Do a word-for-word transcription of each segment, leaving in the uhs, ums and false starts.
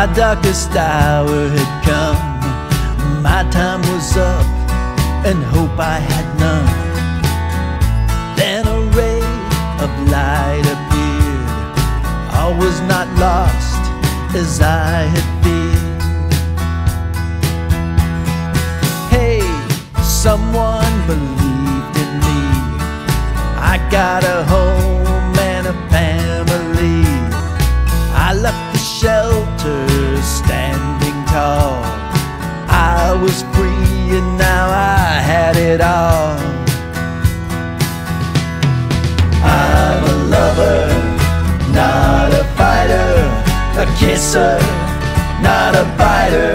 My darkest hour had come, my time was up, and hope I had none. Then a ray of light appeared, all was not lost as I had feared. Hey, someone believed in me, I got a home and a family. I left the shelter standing tall, I was free and now I had it all. I'm a lover, not a fighter, a kisser, not a biter.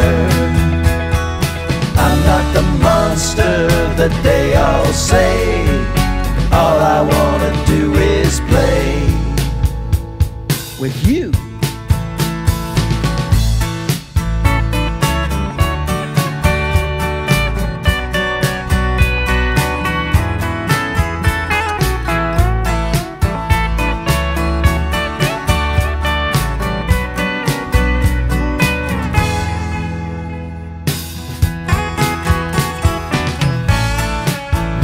I'm not the monster that they all say, all I wanna do is play with you.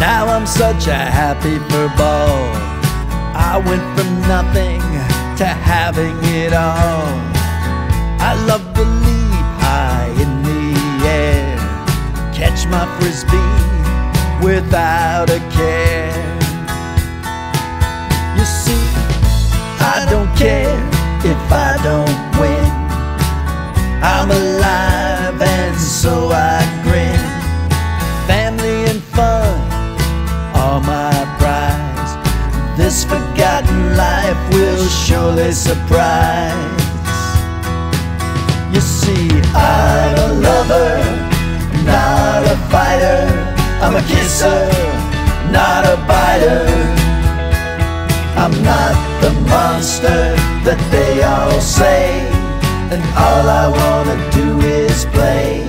Now I'm such a happy furball, I went from nothing to having it all. I love to leap high in the air, catch my frisbee without a care. You see, I don't care if I don't win, I'm alive and so I grin. Family and fun, my prize, this forgotten life will surely surprise. You see, I'm a lover, not a fighter, I'm a kisser, not a biter. I'm not the monster that they all say, and all I wanna do is play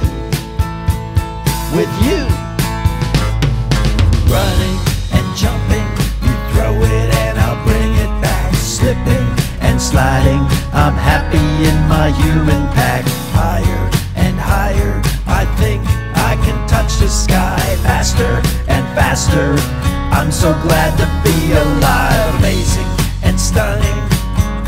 with you. Running, jumping, you throw it and I'll bring it back. Slipping and sliding, I'm happy in my human pack. Higher and higher, I think I can touch the sky. Faster and faster, I'm so glad to be alive. Amazing and stunning,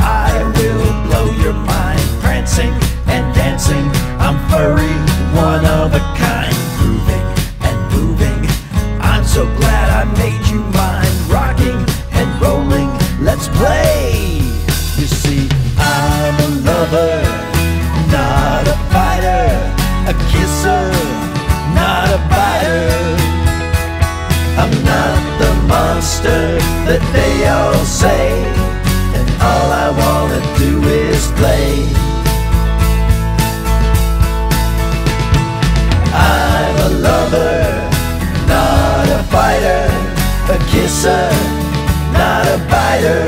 I will blow your mind. Prancing and dancing, I'm furry, one of a kind. Grooving and moving, I'm so glad I made you mind. Rocking and rolling, let's play. You see, I'm a lover, not a fighter, a kisser, not a biter. I'm not the monster that they all say, and all I wanna do is play. I'm a lover, not a fighter, a kisser, not a biter.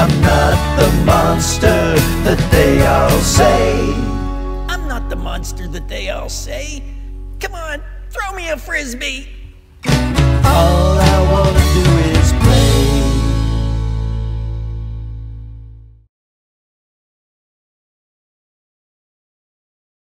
I'm not the monster that they all say. I'm not the monster that they all say. Come on, throw me a frisbee. All I want